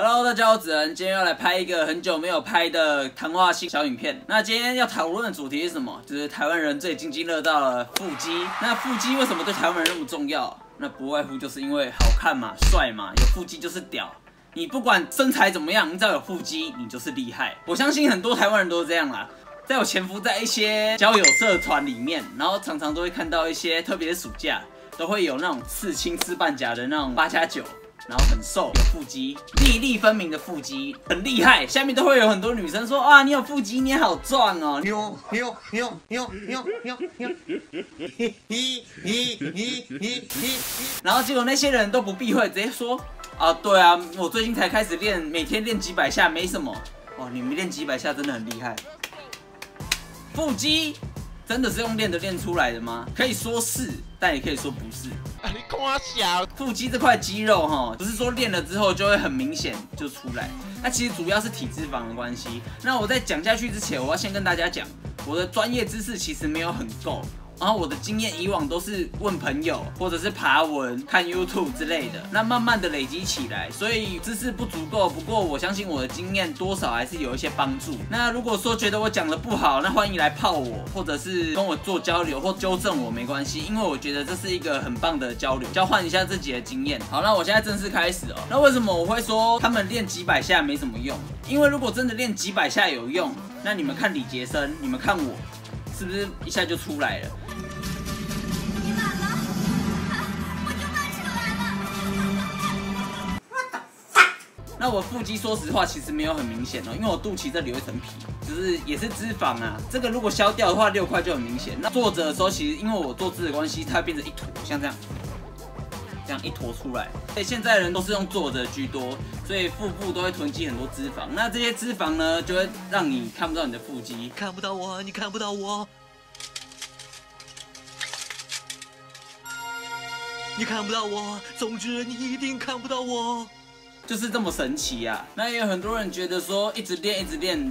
Hello， 大家好，我子仁，今天要来拍一个很久没有拍的谈话性小影片。那今天要讨论的主题是什么？就是台湾人最津津乐道的腹肌。那腹肌为什么对台湾人那么重要？那不外乎就是因为好看嘛、帅嘛，有腹肌就是屌。你不管身材怎么样，你只要有腹肌，你就是厉害。我相信很多台湾人都是这样啦。 在我潜伏在一些交友社团里面，然后常常都会看到一些，特别是暑假，都会有那种刺青、刺半甲的那种8+9，然后很瘦，有腹肌，粒粒分明的腹肌，很厉害。下面都会有很多女生说啊，你有腹肌，你好壮哦，然后结果那些人都不避讳，直接说啊，对啊，我最近才开始练，每天练几百下，没什么。哇，你们练几百下真的很厉害。 腹肌真的是用练的练出来的吗？可以说是，但也可以说不是。你夸小腹肌这块肌肉哈，不是说练了之后就会很明显就出来。那其实主要是体脂肪的关系。那我在讲下去之前，我要先跟大家讲，我的专业知识其实没有很够，然后我的经验以往都是问朋友或者是爬文、看 YouTube 之类的，那慢慢的累积起来，所以知识不足够。不过我相信我的经验多少还是有一些帮助。那如果说觉得我讲的不好，那欢迎来泡我，或者是跟我做交流或纠正我没关系，因为我觉得这是一个很棒的交流，交换一下自己的经验。好，那我现在正式开始哦。那为什么我会说他们练几百下没什么用？因为如果真的练几百下有用，那你们看李杰森，你们看我，是不是一下就出来了？ 那我腹肌说实话其实没有很明显哦，因为我肚脐这里有一层皮，就是也是脂肪啊。这个如果消掉的话，6块就很明显。那坐着的时候，其实因为我坐姿的关系，它会变成一坨，像这样，这样一坨出来。所以现在人都是用坐着居多，所以腹部都会囤积很多脂肪。那这些脂肪呢，就会让你看不到你的腹肌，看不到我，你看不到我，你看不到我。总之，你一定看不到我。 就是这么神奇啊！那也有很多人觉得说，一直练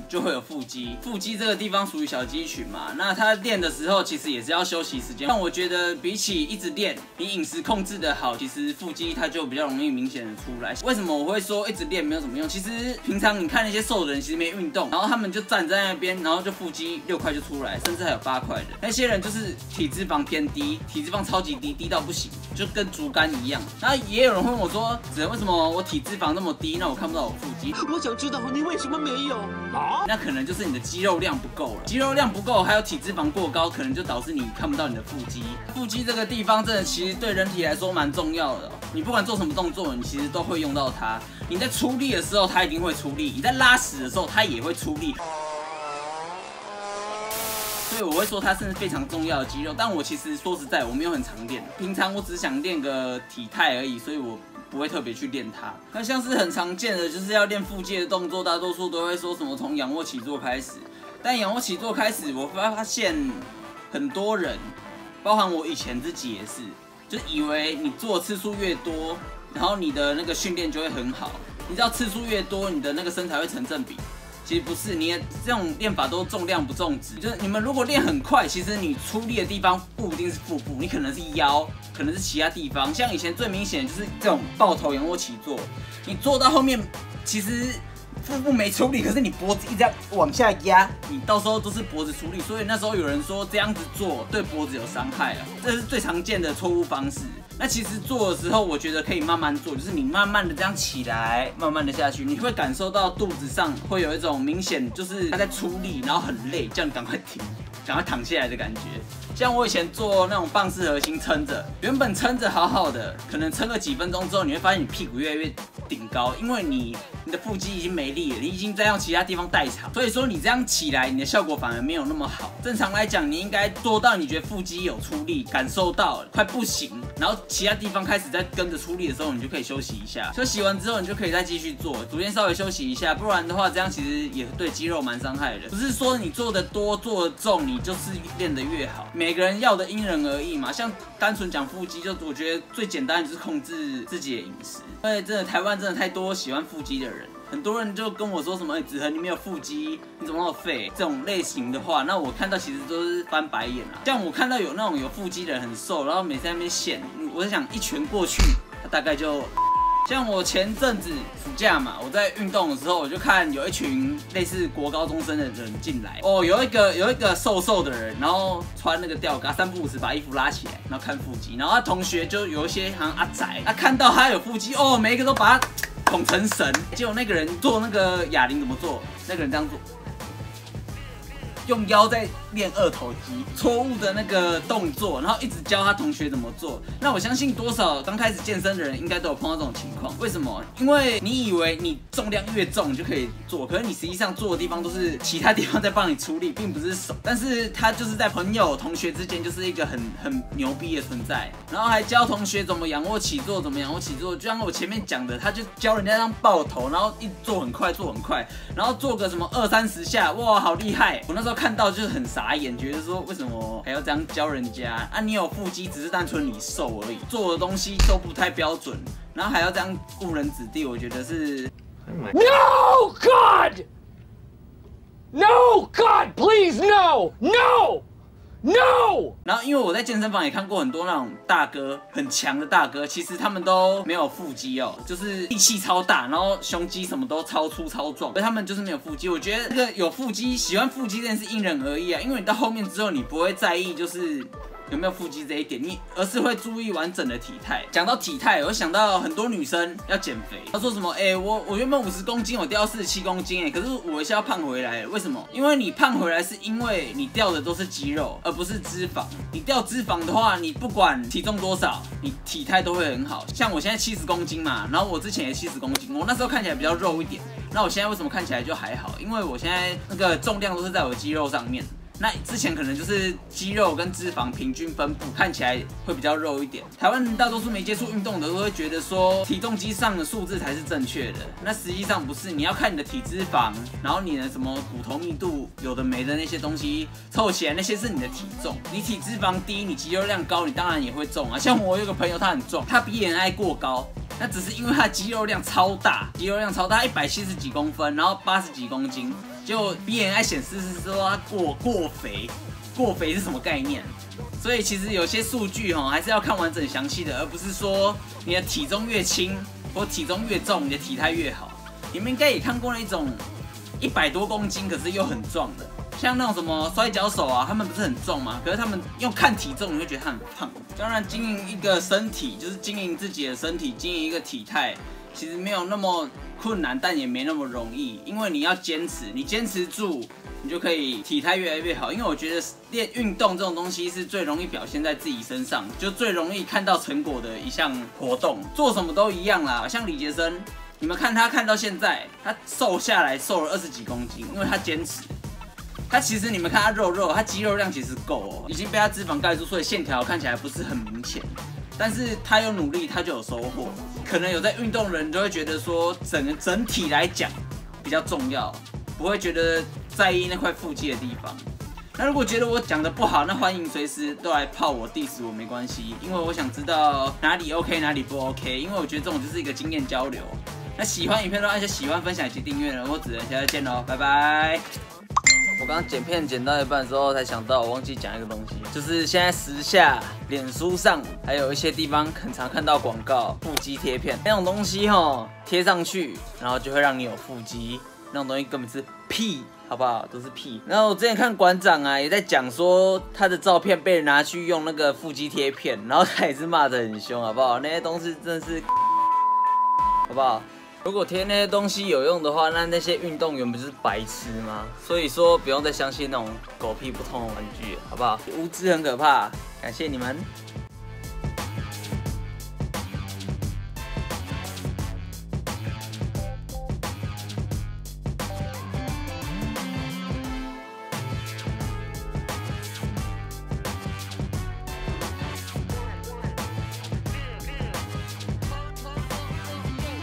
就会有腹肌。腹肌这个地方属于小肌群嘛，那他练的时候其实也是要休息时间。但我觉得比起一直练，你饮食控制的好，其实腹肌它就比较容易明显的出来。为什么我会说一直练没有什么用？其实平常你看那些瘦的人，其实没运动，然后他们就站在那边，然后就腹肌6块就出来，甚至还有8块的。那些人就是体脂肪偏低，体脂肪超级低，低到不行，就跟竹竿一样。那也有人问我说，子仁为什么我体脂肪 那么低，那我看不到我腹肌。我想知道你为什么没有啊？那可能就是你的肌肉量不够了，肌肉量不够，还有体脂肪过高，可能就导致你看不到你的腹肌。腹肌这个地方真的其实对人体来说蛮重要的哦，你不管做什么动作，你其实都会用到它。你在出力的时候，它一定会出力；你在拉屎的时候，它也会出力。 所以我会说它是非常重要的肌肉，但我其实说实在我没有很常练，平常我只想练个体态而已，所以我不会特别去练它。那像是很常见的就是要练腹肌的动作，大多数都会说什么从仰卧起坐开始，但仰卧起坐开始，我发现很多人，包含我以前自己也是，就以为你做次数越多，然后你的那个训练就会很好，你知道次数越多，你的那个身材会成正比。 其实不是，你也这种练法都重量不重质，就是你们如果练很快，其实你出力的地方不一定是腹部，你可能是腰，可能是其他地方。像以前最明显就是这种抱头仰卧起坐，你做到后面，其实腹部没出力，可是你脖子一直往下压，你到时候都是脖子出力。所以那时候有人说这样子做对脖子有伤害啊，这是最常见的错误方式。 那其实做的时候，我觉得可以慢慢做，就是你慢慢的这样起来，慢慢的下去，你会感受到肚子上会有一种明显，就是它在出力，然后很累，叫你赶快停，赶快躺下来的感觉。像我以前做那种棒式核心，撑着，原本撑着好好的，可能撑个几分钟之后，你会发现你屁股越来越顶高，因为你的腹肌已经没力了，你已经在用其他地方代偿，所以说你这样起来，你的效果反而没有那么好。正常来讲，你应该做到你觉得腹肌有出力，感受到快不行，然后 其他地方开始在跟着出力的时候，你就可以休息一下。休息完之后，你就可以再继续做，逐渐稍微休息一下。不然的话，这样其实也对肌肉蛮伤害的。不是说你做的多、做的重，你就是练得越好。每个人要的因人而异嘛。像单纯讲腹肌，就我觉得最简单的就是控制自己的饮食。因为真的台湾真的太多喜欢腹肌的人，很多人就跟我说什么“子恒你没有腹肌，你怎么那么废”这种类型的话，那我看到其实都是翻白眼啦。像我看到有那种有腹肌的人很瘦，然后每次在那边显。 我在想一拳过去，他大概就像我前阵子暑假嘛，我在运动的时候，我就看有一群类似国高中生的人进来。哦，有一个瘦瘦的人，然后穿那个吊嘎，三不五时把衣服拉起来，然后看腹肌。然后他同学就有一些好像阿宅，他看到他有腹肌，哦，每一个都把他捅成神。结果那个人做那个哑铃怎么做？那个人这样做。 用腰在练二头肌，错误的那个动作，然后一直教他同学怎么做。那我相信多少刚开始健身的人应该都有碰到这种情况。为什么？因为你以为你重量越重就可以做，可是你实际上做的地方都是其他地方在帮你出力，并不是手。但是他就是在朋友、同学之间就是一个很牛逼的存在，然后还教同学怎么仰卧起坐，怎么仰卧起坐。就像我前面讲的，他就教人家这样抱头，然后一做很快，做很快，然后做个什么20-30下，哇，好厉害！我那时候看到就是很傻眼，觉得说为什么还要这样教人家啊？你有腹肌，只是单纯你瘦而已，做的东西都不太标准，然后还要这样误人子弟，我觉得是。No God! No God! Please no! No! No！ 然后因为我在健身房也看过很多那种大哥很强的大哥，其实他们都没有腹肌哦，就是力气超大，然后胸肌什么都超粗超壮，所以他们就是没有腹肌。我觉得这个有腹肌，喜欢腹肌这件事因人而异啊，因为你到后面之后你不会在意就是有没有腹肌这一点，而是会注意完整的体态。讲到体态，我想到很多女生要减肥，她说什么我原本50公斤，我掉到47公斤可是我一下要胖回来，为什么？因为你胖回来是因为你掉的都是肌肉，而不是脂肪。你掉脂肪的话，你不管体重多少，你体态都会很好。像我现在70公斤嘛，然后我之前也70公斤，我那时候看起来比较肉一点，那我现在为什么看起来就还好？因为我现在那个重量都是在我的肌肉上面。 那之前可能就是肌肉跟脂肪平均分布，看起来会比较肉一点。台湾大多数没接触运动的都会觉得说体重机上的数字才是正确的，那实际上不是。你要看你的体脂肪，然后你的什么骨头密度有的没的那些东西凑起来，那些是你的体重。你体脂肪低，你肌肉量高，你当然也会重啊。像我有个朋友他很重，他BMI 过高。 那只是因为他的肌肉量超大，170几公分，然后80几公斤，结果 BMI 显示是说他过肥，过肥是什么概念？所以其实有些数据哦，还是要看完整详细的，而不是说你的体重越轻或体重越重，你的体态越好。你们应该也看过那种100多公斤可是又很壮的，像那种什么摔跤手啊，他们不是很重吗？可是他们用看体重你会觉得他很胖。 当然，经营一个身体就是经营自己的身体，经营一个体态，其实没有那么困难，但也没那么容易，因为你要坚持，你坚持住，你就可以体态越来越好。因为我觉得练运动这种东西是最容易表现在自己身上，就最容易看到成果的一项活动，做什么都一样啦。像李杰森，你们看他看到现在，他瘦下来瘦了20几公斤，因为他坚持。 他其实你们看他肉，他肌肉量其实够哦，已经被他脂肪盖住，所以线条看起来不是很明显。但是他有努力，他就有收获。可能有在运动的人就会觉得说，整体来讲比较重要，不会觉得在意那块腹肌的地方。那如果觉得我讲的不好，那欢迎随时都来泡我 diss 我没关系，因为我想知道哪里 OK 哪里不 OK， 因为我觉得这种就是一个经验交流。那喜欢影片都按下喜欢、分享以及订阅了，我只能下次见喽，拜拜。 我刚刚剪片剪到一半的时候，才想到我忘记讲一个东西，就是现在时下脸书上还有一些地方很常看到广告腹肌贴片那种东西吼，贴上去然后就会让你有腹肌，那种东西根本是屁，好不好？都是屁。然后我之前看馆长啊也在讲说他的照片被人拿去用那个腹肌贴片，然后他也是骂得很凶，好不好？那些东西真的是，好不好？ 如果贴那些东西有用的话，那那些运动员不是白痴吗？所以说不用再相信那种狗屁不通的玩具，好不好？无知很可怕，感谢你们。